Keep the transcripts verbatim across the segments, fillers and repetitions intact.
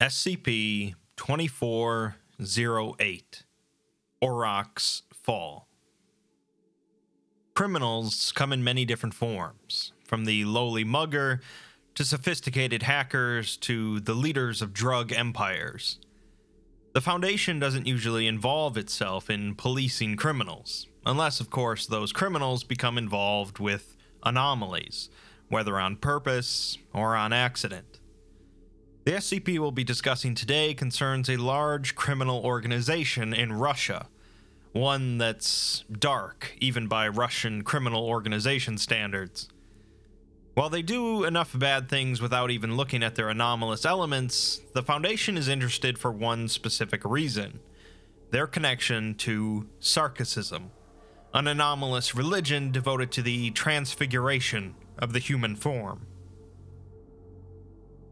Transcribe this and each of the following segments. S C P twenty-four oh eight, Orok's Fall. Criminals come in many different forms, from the lowly mugger to sophisticated hackers to the leaders of drug empires. The Foundation doesn't usually involve itself in policing criminals, unless, of course, those criminals become involved with anomalies, whether on purpose or on accident. The S C P we'll be discussing today concerns a large criminal organization in Russia, one that's dark even by Russian criminal organization standards. While they do enough bad things without even looking at their anomalous elements, the Foundation is interested for one specific reason: their connection to Sarkicism, an anomalous religion devoted to the transfiguration of the human form.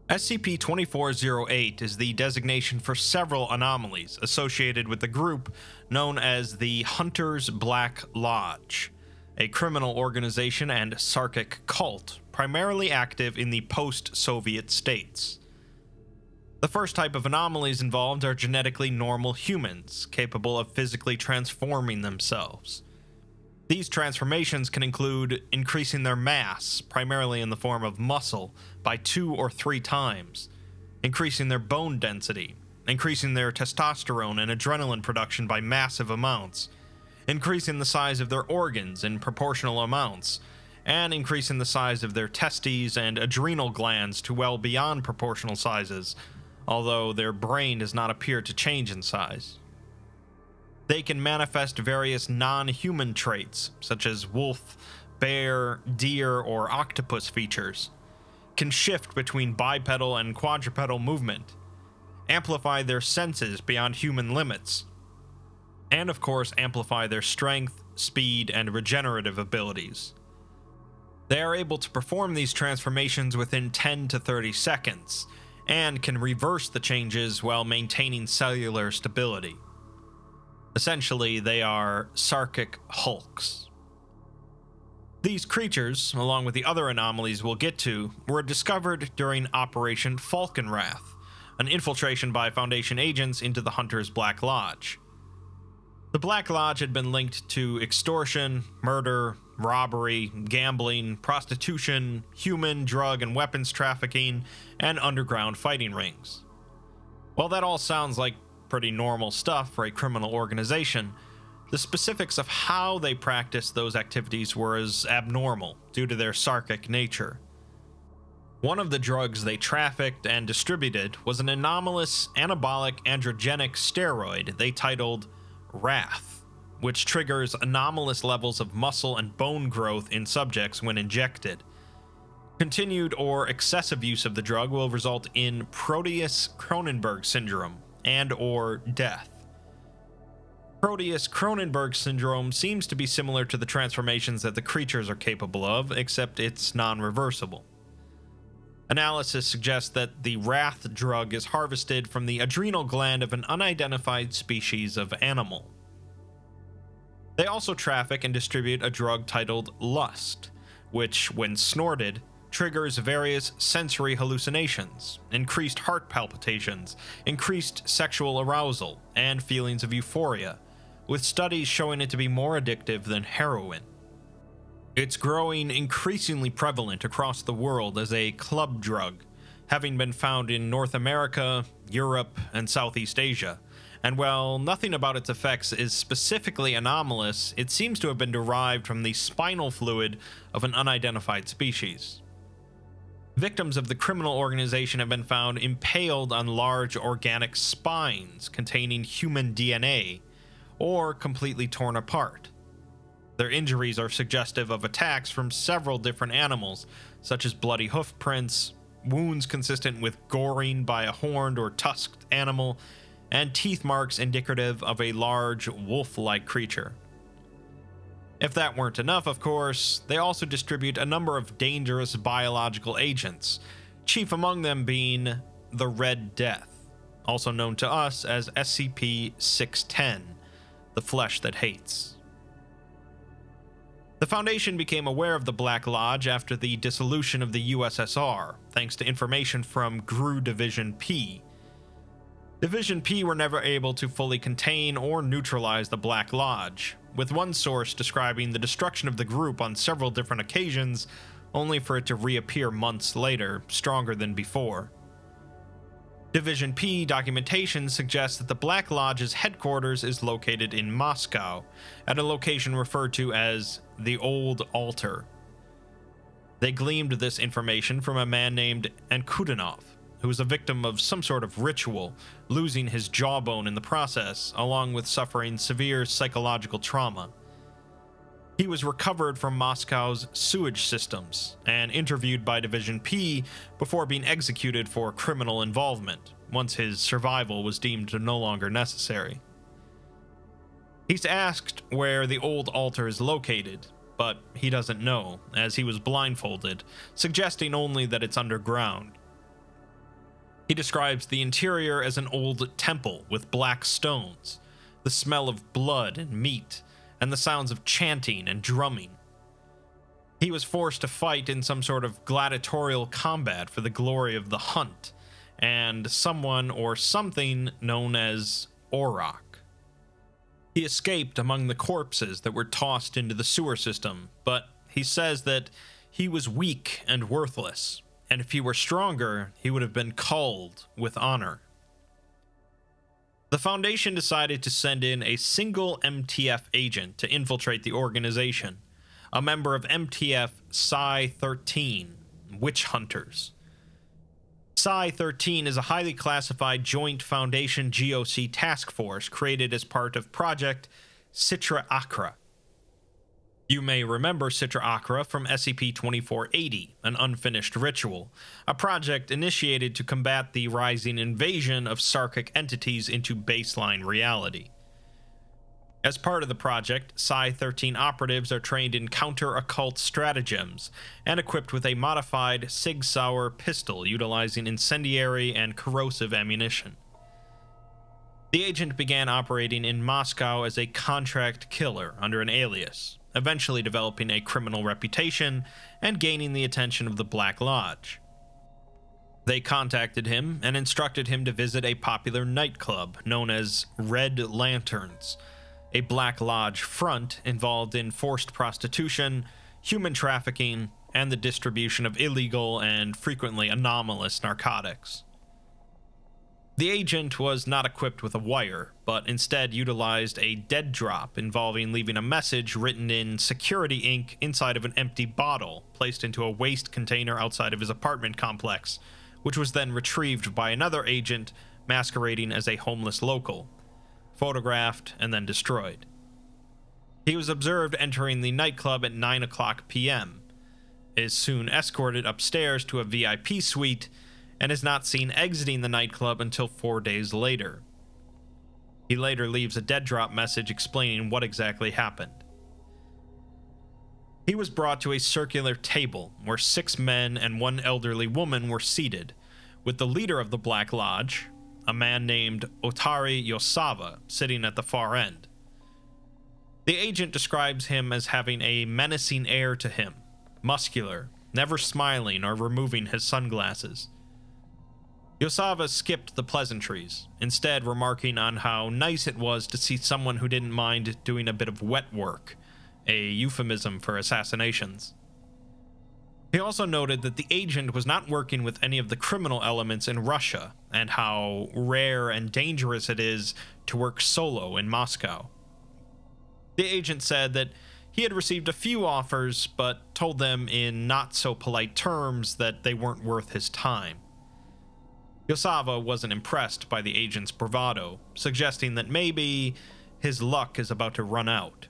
S C P twenty-four oh eight is the designation for several anomalies associated with the group known as the Hunter's Black Lodge, a criminal organization and Sarkic cult primarily active in the post-Soviet states. The first type of anomalies involved are genetically normal humans, capable of physically transforming themselves. These transformations can include increasing their mass, primarily in the form of muscle, by two or three times, increasing their bone density, increasing their testosterone and adrenaline production by massive amounts, increasing the size of their organs in proportional amounts, and increasing the size of their testes and adrenal glands to well beyond proportional sizes, although their brain does not appear to change in size. They can manifest various non-human traits, such as wolf, bear, deer, or octopus features, can shift between bipedal and quadrupedal movement, amplify their senses beyond human limits, and of course amplify their strength, speed, and regenerative abilities. They are able to perform these transformations within ten to thirty seconds, and can reverse the changes while maintaining cellular stability. Essentially, they are Sarkic hulks. These creatures, along with the other anomalies we'll get to, were discovered during Operation Falconwrath, an infiltration by Foundation agents into the Hunter's Black Lodge. The Black Lodge had been linked to extortion, murder, robbery, gambling, prostitution, human, drug, and weapons trafficking, and underground fighting rings. While that all sounds like pretty normal stuff for a criminal organization, the specifics of how they practiced those activities were as abnormal due to their Sarkic nature. One of the drugs they trafficked and distributed was an anomalous anabolic androgenic steroid they titled Rath, which triggers anomalous levels of muscle and bone growth in subjects when injected. Continued or excessive use of the drug will result in Proteus Cronenberg syndrome and or death. Proteus Cronenberg syndrome seems to be similar to the transformations that the creatures are capable of, except it's non-reversible. Analysis suggests that the Rath drug is harvested from the adrenal gland of an unidentified species of animal. They also traffic and distribute a drug titled Lust, which, when snorted, triggers various sensory hallucinations, increased heart palpitations, increased sexual arousal, and feelings of euphoria, with studies showing it to be more addictive than heroin. It's growing increasingly prevalent across the world as a club drug, having been found in North America, Europe, and Southeast Asia. And while nothing about its effects is specifically anomalous, it seems to have been derived from the spinal fluid of an unidentified species. Victims of the criminal organization have been found impaled on large organic spines containing human D N A, or completely torn apart. Their injuries are suggestive of attacks from several different animals, such as bloody hoof prints, wounds consistent with goring by a horned or tusked animal, and teeth marks indicative of a large wolf-like creature. If that weren't enough, of course, they also distribute a number of dangerous biological agents, chief among them being the Red Death, also known to us as S C P six ten, the flesh that hates. The Foundation became aware of the Black Lodge after the dissolution of the U S S R, thanks to information from G R U Division P, Division P were never able to fully contain or neutralize the Black Lodge, with one source describing the destruction of the group on several different occasions, only for it to reappear months later, stronger than before. Division P documentation suggests that the Black Lodge's headquarters is located in Moscow, at a location referred to as the Old Altar. They gleaned this information from a man named Ankudinov, who was a victim of some sort of ritual, losing his jawbone in the process, along with suffering severe psychological trauma. He was recovered from Moscow's sewage systems and interviewed by Division P before being executed for criminal involvement, once his survival was deemed no longer necessary. He's asked where the Old Altar is located, but he doesn't know, as he was blindfolded, suggesting only that it's underground. He describes the interior as an old temple with black stones, the smell of blood and meat, and the sounds of chanting and drumming. He was forced to fight in some sort of gladiatorial combat for the glory of the hunt, and someone or something known as Orok. He escaped among the corpses that were tossed into the sewer system, but he says that he was weak and worthless, and if he were stronger, he would have been called with honor. The Foundation decided to send in a single M T F agent to infiltrate the organization, a member of M T F Psi thirteen, Witch Hunters. Psi thirteen is a highly classified joint Foundation G O C task force created as part of Project Kitra-Akra. You may remember Kitra-Akra from S C P twenty-four eighty, an unfinished ritual, a project initiated to combat the rising invasion of Sarkic entities into baseline reality. As part of the project, Psi thirteen operatives are trained in counter-occult stratagems and equipped with a modified Sig Sauer pistol utilizing incendiary and corrosive ammunition. The agent began operating in Moscow as a contract killer under an alias, eventually developing a criminal reputation and gaining the attention of the Black Lodge. They contacted him and instructed him to visit a popular nightclub known as Red Lanterns, a Black Lodge front involved in forced prostitution, human trafficking, and the distribution of illegal and frequently anomalous narcotics. The agent was not equipped with a wire, but instead utilized a dead drop involving leaving a message written in security ink inside of an empty bottle placed into a waste container outside of his apartment complex, which was then retrieved by another agent masquerading as a homeless local, photographed and then destroyed. He was observed entering the nightclub at nine o'clock p m, is soon escorted upstairs to a V I P suite, and is not seen exiting the nightclub until four days later. He later leaves a dead drop message explaining what exactly happened. He was brought to a circular table where six men and one elderly woman were seated, with the leader of the Black Lodge, a man named Otari Yosava, sitting at the far end. The agent describes him as having a menacing air to him, muscular, never smiling or removing his sunglasses. Yosava skipped the pleasantries, instead remarking on how nice it was to see someone who didn't mind doing a bit of wet work, a euphemism for assassinations. He also noted that the agent was not working with any of the criminal elements in Russia, and how rare and dangerous it is to work solo in Moscow. The agent said that he had received a few offers, but told them in not-so-polite terms that they weren't worth his time. Yosava wasn't impressed by the agent's bravado, suggesting that maybe his luck is about to run out.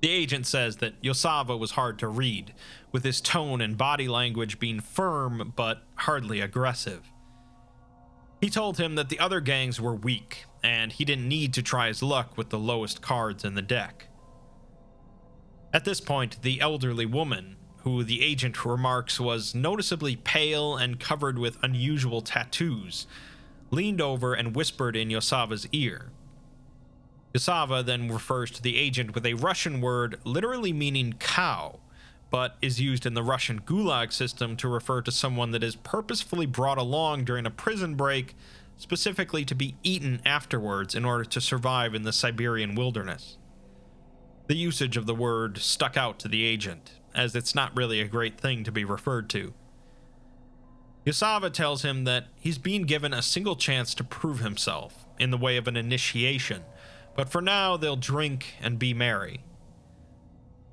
The agent says that Yosava was hard to read, with his tone and body language being firm but hardly aggressive. He told him that the other gangs were weak, and he didn't need to try his luck with the lowest cards in the deck. At this point, the elderly woman, who the agent remarks was noticeably pale and covered with unusual tattoos, leaned over and whispered in Yosava's ear. Yosava then refers to the agent with a Russian word literally meaning cow, but is used in the Russian gulag system to refer to someone that is purposefully brought along during a prison break specifically to be eaten afterwards in order to survive in the Siberian wilderness. The usage of the word stuck out to the agent, as it's not really a great thing to be referred to. Yosava tells him that he's being given a single chance to prove himself in the way of an initiation, but for now they'll drink and be merry.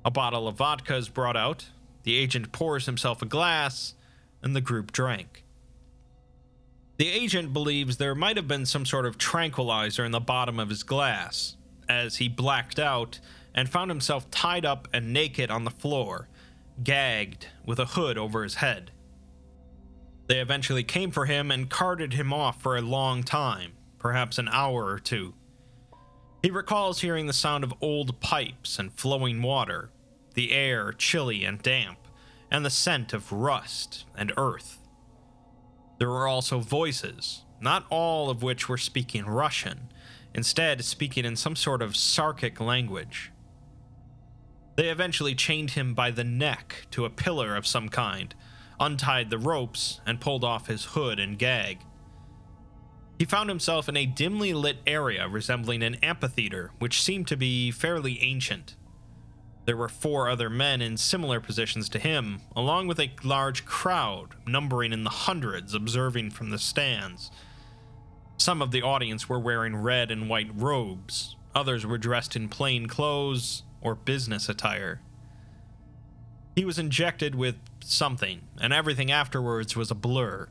A bottle of vodka is brought out, the agent pours himself a glass, and the group drank. The agent believes there might have been some sort of tranquilizer in the bottom of his glass, as he blacked out and found himself tied up and naked on the floor, gagged with a hood over his head. They eventually came for him and carted him off for a long time, perhaps an hour or two. He recalls hearing the sound of old pipes and flowing water, the air chilly and damp, and the scent of rust and earth. There were also voices, not all of which were speaking Russian, instead speaking in some sort of Sarkic language. They eventually chained him by the neck to a pillar of some kind, untied the ropes, and pulled off his hood and gag. He found himself in a dimly lit area resembling an amphitheater, which seemed to be fairly ancient. There were four other men in similar positions to him, along with a large crowd numbering in the hundreds observing from the stands. Some of the audience were wearing red and white robes, others were dressed in plain clothes or business attire. He was injected with something, and everything afterwards was a blur.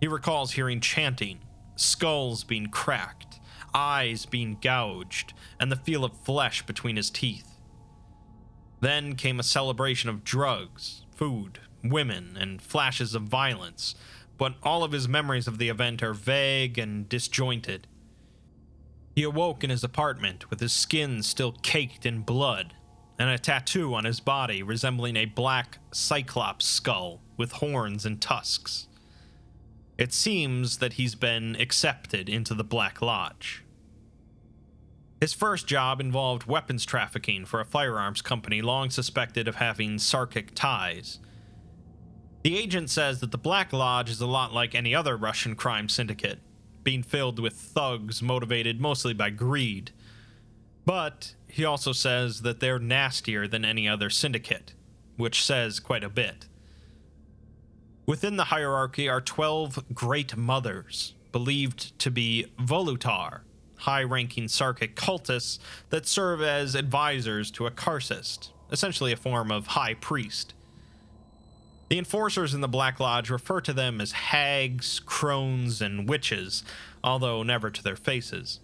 He recalls hearing chanting, skulls being cracked, eyes being gouged, and the feel of flesh between his teeth. Then came a celebration of drugs, food, women, and flashes of violence, but all of his memories of the event are vague and disjointed. He awoke in his apartment with his skin still caked in blood, and a tattoo on his body resembling a black cyclops skull with horns and tusks. It seems that he's been accepted into the Black Lodge. His first job involved weapons trafficking for a firearms company long suspected of having Sarkic ties. The agent says that the Black Lodge is a lot like any other Russian crime syndicate, being filled with thugs motivated mostly by greed. But he also says that they're nastier than any other syndicate, which says quite a bit. Within the hierarchy are twelve Great Mothers, believed to be Volutar, high-ranking Sarkic cultists that serve as advisors to a Karsist, essentially a form of high priest. The enforcers in the Black Lodge refer to them as hags, crones, and witches, although never to their faces.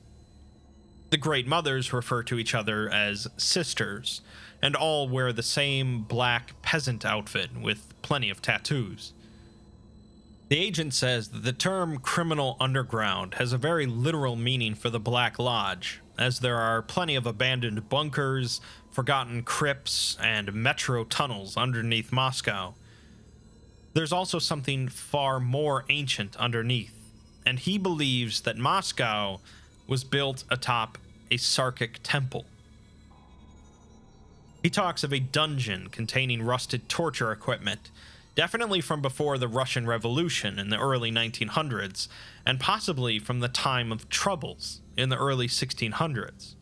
The Great Mothers refer to each other as sisters, and all wear the same black peasant outfit with plenty of tattoos. The agent says that the term criminal underground has a very literal meaning for the Black Lodge, as there are plenty of abandoned bunkers, forgotten crypts, and metro tunnels underneath Moscow. There's also something far more ancient underneath, and he believes that Moscow was built atop a Sarkic temple. He talks of a dungeon containing rusted torture equipment, definitely from before the Russian Revolution in the early nineteen hundreds, and possibly from the time of Troubles in the early sixteen hundreds.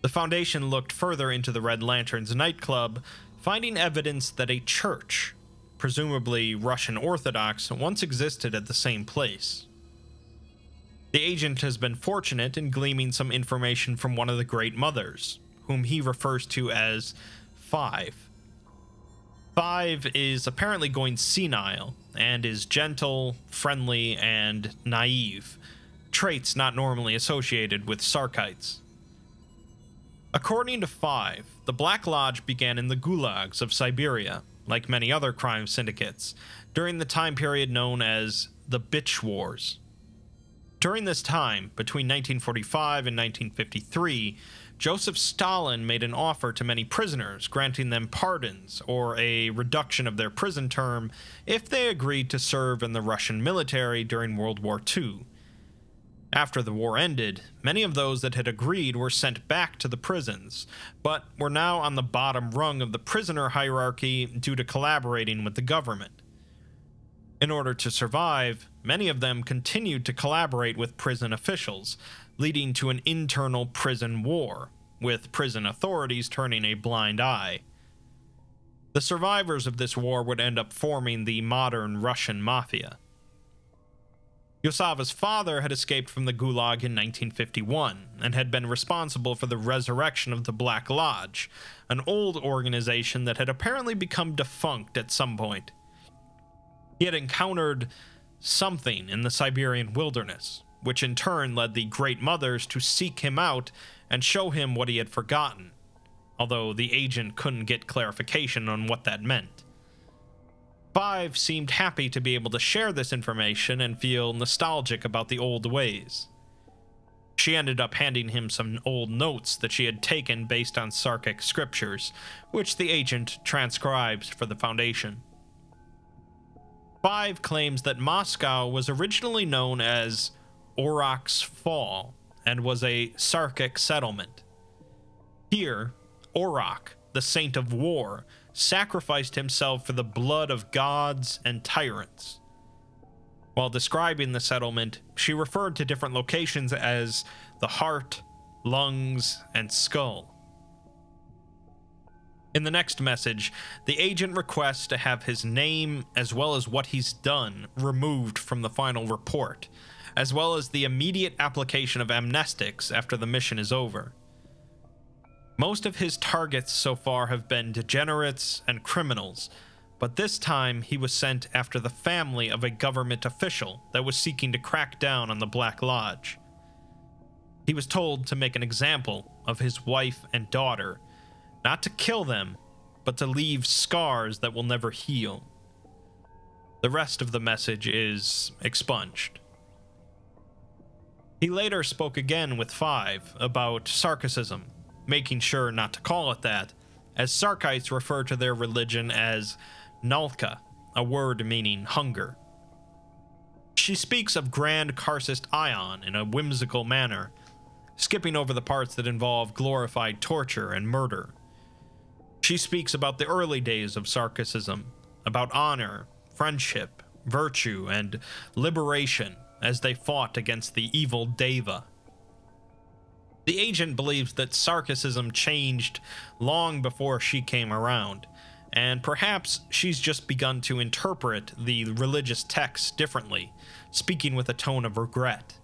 The Foundation looked further into the Red Lanterns nightclub, finding evidence that a church, presumably Russian Orthodox, once existed at the same place. The agent has been fortunate in gleaming some information from one of the Great Mothers, whom he refers to as Five. Five is apparently going senile, and is gentle, friendly, and naive, traits not normally associated with Sarkites. According to Five, the Black Lodge began in the gulags of Siberia, like many other crime syndicates, during the time period known as the Bitch Wars. During this time, between nineteen forty-five and nineteen fifty-three, Joseph Stalin made an offer to many prisoners, granting them pardons or a reduction of their prison term if they agreed to serve in the Russian military during World War Two. After the war ended, many of those that had agreed were sent back to the prisons, but were now on the bottom rung of the prisoner hierarchy due to collaborating with the government. In order to survive, many of them continued to collaborate with prison officials, leading to an internal prison war, with prison authorities turning a blind eye. The survivors of this war would end up forming the modern Russian mafia. Yosava's father had escaped from the Gulag in nineteen fifty-one, and had been responsible for the resurrection of the Black Lodge, an old organization that had apparently become defunct at some point. He had encountered something in the Siberian wilderness, which in turn led the Great Mothers to seek him out and show him what he had forgotten, although the agent couldn't get clarification on what that meant. Five seemed happy to be able to share this information and feel nostalgic about the old ways. She ended up handing him some old notes that she had taken based on Sarkic scriptures, which the agent transcribes for the Foundation. Five claims that Moscow was originally known as Orok's Fall and was a Sarkic settlement. Here, Orok, the saint of war, sacrificed himself for the blood of gods and tyrants. While describing the settlement, she referred to different locations as the heart, lungs, and skull. In the next message, the agent requests to have his name, as well as what he's done, removed from the final report, as well as the immediate application of amnestics after the mission is over. Most of his targets so far have been degenerates and criminals, but this time he was sent after the family of a government official that was seeking to crack down on the Black Lodge. He was told to make an example of his wife and daughter, not to kill them, but to leave scars that will never heal. The rest of the message is expunged. He later spoke again with Five about Sarkicism, making sure not to call it that, as Sarkites refer to their religion as Nalka, a word meaning hunger. She speaks of Grand Carcist Aion in a whimsical manner, skipping over the parts that involve glorified torture and murder. She speaks about the early days of Sarkicism, about honor, friendship, virtue, and liberation as they fought against the evil Deva. The agent believes that Sarkicism changed long before she came around, and perhaps she's just begun to interpret the religious texts differently, speaking with a tone of regret.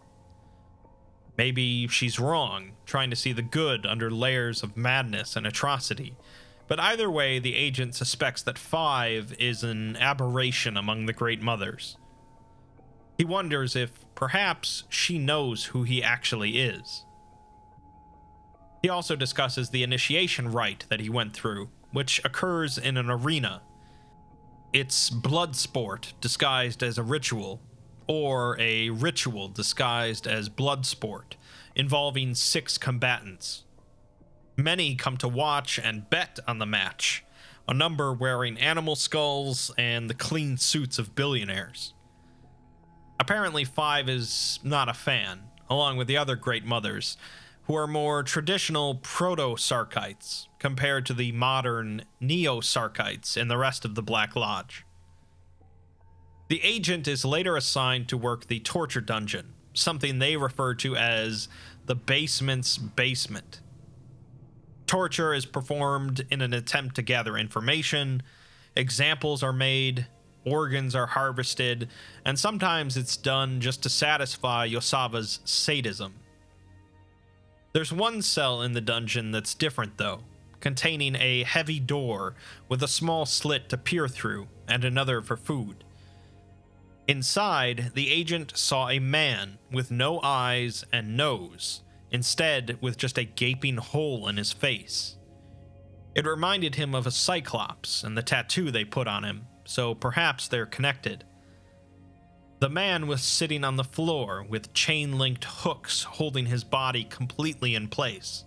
Maybe she's wrong, trying to see the good under layers of madness and atrocity, but either way, the agent suspects that Five is an aberration among the Great Mothers. He wonders if perhaps she knows who he actually is. He also discusses the initiation rite that he went through, which occurs in an arena. It's blood sport disguised as a ritual, or a ritual disguised as blood sport, involving six combatants. Many come to watch and bet on the match, a number wearing animal skulls and the clean suits of billionaires. Apparently, Five is not a fan, along with the other Great Mothers, who are more traditional proto-Sarkites compared to the modern neo-Sarkites in the rest of the Black Lodge. The agent is later assigned to work the torture dungeon, something they refer to as the basement's basement. Torture is performed in an attempt to gather information, examples are made, organs are harvested, and sometimes it's done just to satisfy Yosava's sadism. There's one cell in the dungeon that's different, though, containing a heavy door with a small slit to peer through and another for food. Inside, the agent saw a man with no eyes and nose, instead with just a gaping hole in his face. It reminded him of a cyclops and the tattoo they put on him, so perhaps they're connected. The man was sitting on the floor with chain-linked hooks holding his body completely in place.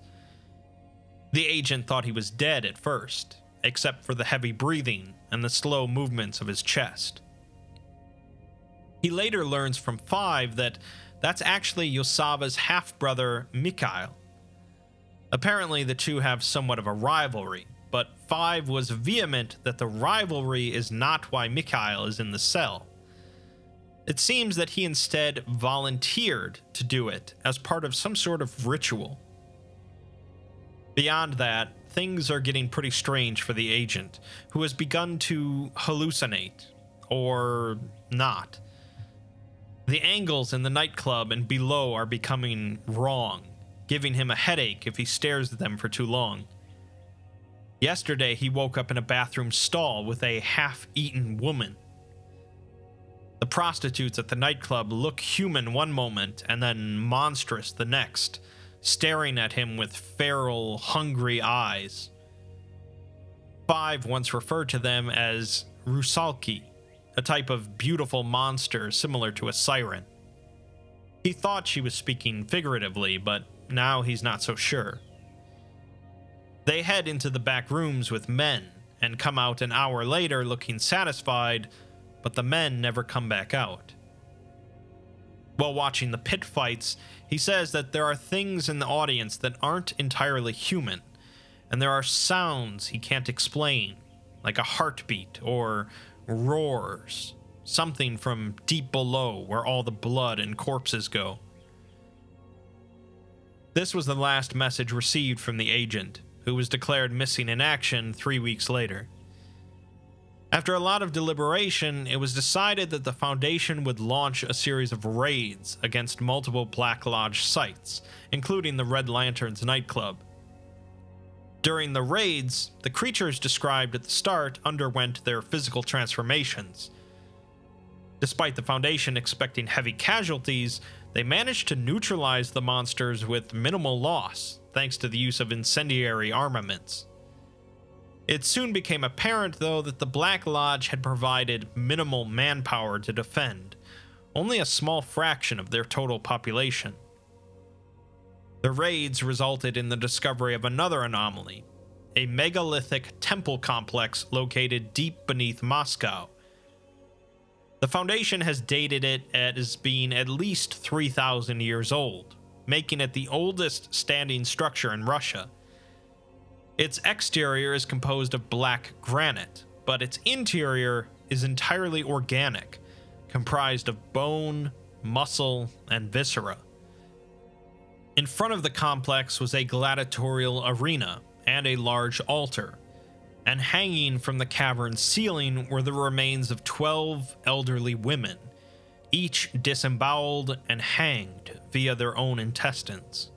The agent thought he was dead at first, except for the heavy breathing and the slow movements of his chest. He later learns from Five that that's actually Yosava's half-brother, Mikhail. Apparently, the two have somewhat of a rivalry, but Five was vehement that the rivalry is not why Mikhail is in the cell. It seems that he instead volunteered to do it as part of some sort of ritual. Beyond that, things are getting pretty strange for the agent, who has begun to hallucinate, or not. The angles in the nightclub and below are becoming wrong, giving him a headache if he stares at them for too long. Yesterday, he woke up in a bathroom stall with a half-eaten woman. The prostitutes at the nightclub look human one moment and then monstrous the next, staring at him with feral, hungry eyes. Five once referred to them as Rusalki, a type of beautiful monster similar to a siren. He thought she was speaking figuratively, but now he's not so sure. They head into the back rooms with men and come out an hour later looking satisfied, but the men never come back out. While watching the pit fights, he says that there are things in the audience that aren't entirely human, and there are sounds he can't explain, like a heartbeat or roars, something from deep below where all the blood and corpses go. This was the last message received from the agent, who was declared missing in action three weeks later. After a lot of deliberation, it was decided that the Foundation would launch a series of raids against multiple Black Lodge sites, including the Red Lanterns nightclub. During the raids, the creatures described at the start underwent their physical transformations. Despite the Foundation expecting heavy casualties, they managed to neutralize the monsters with minimal loss, thanks to the use of incendiary armaments. It soon became apparent, though, that the Black Lodge had provided minimal manpower to defend, only a small fraction of their total population. The raids resulted in the discovery of another anomaly, a megalithic temple complex located deep beneath Moscow. The Foundation has dated it as being at least three thousand years old, making it the oldest standing structure in Russia. Its exterior is composed of black granite, but its interior is entirely organic, comprised of bone, muscle, and viscera. In front of the complex was a gladiatorial arena and a large altar, and hanging from the cavern's ceiling were the remains of twelve elderly women, each disemboweled and hanged via their own intestines.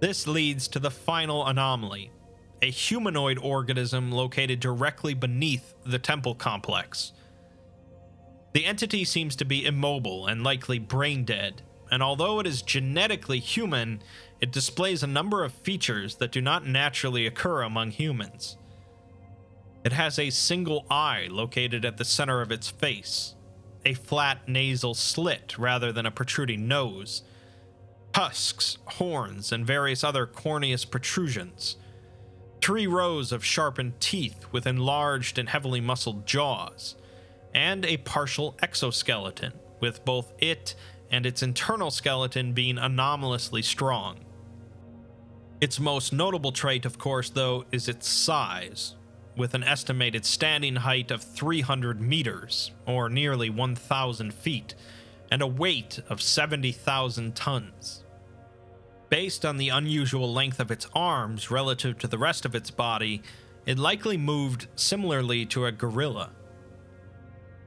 This leads to the final anomaly, a humanoid organism located directly beneath the temple complex. The entity seems to be immobile and likely brain dead, and although it is genetically human, it displays a number of features that do not naturally occur among humans. It has a single eye located at the center of its face, a flat nasal slit rather than a protruding nose, husks, horns, and various other corneous protrusions, three rows of sharpened teeth with enlarged and heavily muscled jaws, and a partial exoskeleton, with both it and its internal skeleton being anomalously strong. Its most notable trait, of course, though, is its size, with an estimated standing height of three hundred meters, or nearly one thousand feet, and a weight of seventy thousand tons. Based on the unusual length of its arms relative to the rest of its body, it likely moved similarly to a gorilla.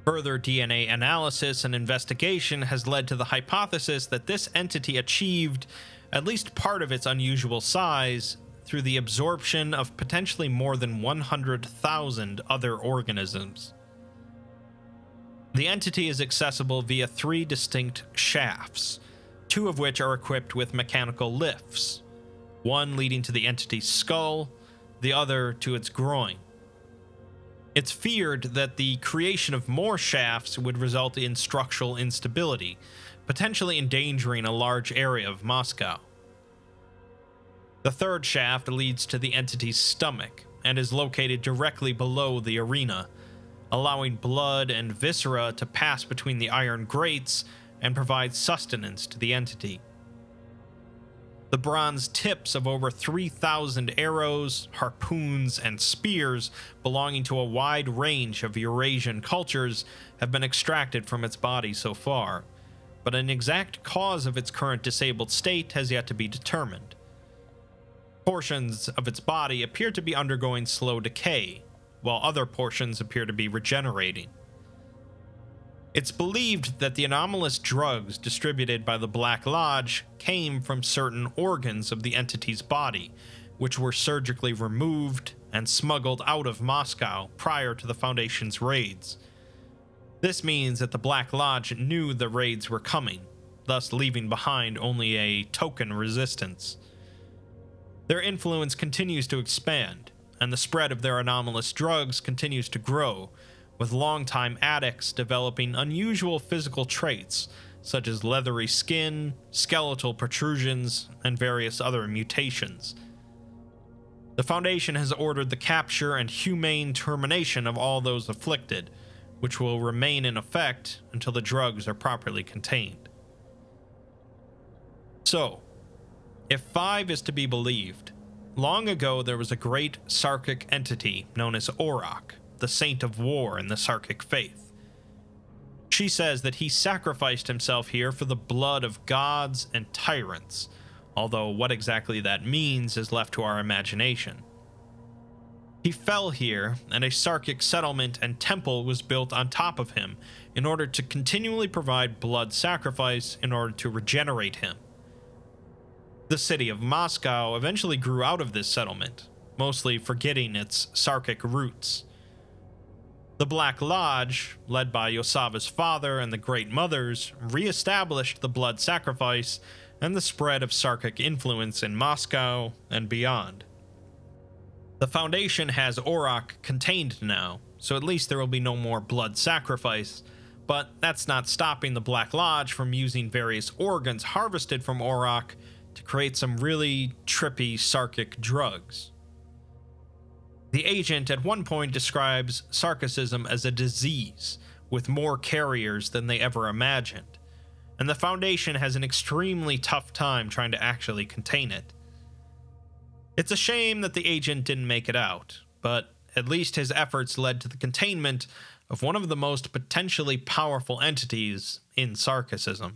Further D N A analysis and investigation has led to the hypothesis that this entity achieved at least part of its unusual size through the absorption of potentially more than one hundred thousand other organisms. The entity is accessible via three distinct shafts, two of which are equipped with mechanical lifts, one leading to the entity's skull, the other to its groin. It's feared that the creation of more shafts would result in structural instability, potentially endangering a large area of Moscow. The third shaft leads to the entity's stomach and is located directly below the arena, allowing blood and viscera to pass between the iron grates and provide sustenance to the entity. the bronze tips of over three thousand arrows, harpoons, and spears belonging to a wide range of Eurasian cultures have been extracted from its body so far, but an exact cause of its current disabled state has yet to be determined. Portions of its body appear to be undergoing slow decay, while other portions appear to be regenerating. It's believed that the anomalous drugs distributed by the Black Lodge came from certain organs of the entity's body, which were surgically removed and smuggled out of Moscow prior to the Foundation's raids. This means that the Black Lodge knew the raids were coming, thus leaving behind only a token resistance. Their influence continues to expand, and the spread of their anomalous drugs continues to grow, with longtime addicts developing unusual physical traits, such as leathery skin, skeletal protrusions, and various other mutations. The Foundation has ordered the capture and humane termination of all those afflicted, which will remain in effect until the drugs are properly contained. So, if five is to be believed, long ago there was a great Sarkic entity known as Orok, the saint of war in the Sarkic faith. She says that he sacrificed himself here for the blood of gods and tyrants, although what exactly that means is left to our imagination. He fell here, and a Sarkic settlement and temple was built on top of him in order to continually provide blood sacrifice in order to regenerate him. The city of Moscow eventually grew out of this settlement, mostly forgetting its Sarkic roots. The Black Lodge, led by Yosava's father and the Great Mothers, re-established the blood sacrifice and the spread of Sarkic influence in Moscow and beyond. The Foundation has Orok contained now, so at least there will be no more blood sacrifice, but that's not stopping the Black Lodge from using various organs harvested from Orok to create some really trippy Sarkic drugs. The agent at one point describes Sarkicism as a disease with more carriers than they ever imagined, and the Foundation has an extremely tough time trying to actually contain it. It's a shame that the agent didn't make it out, but at least his efforts led to the containment of one of the most potentially powerful entities in Sarkicism.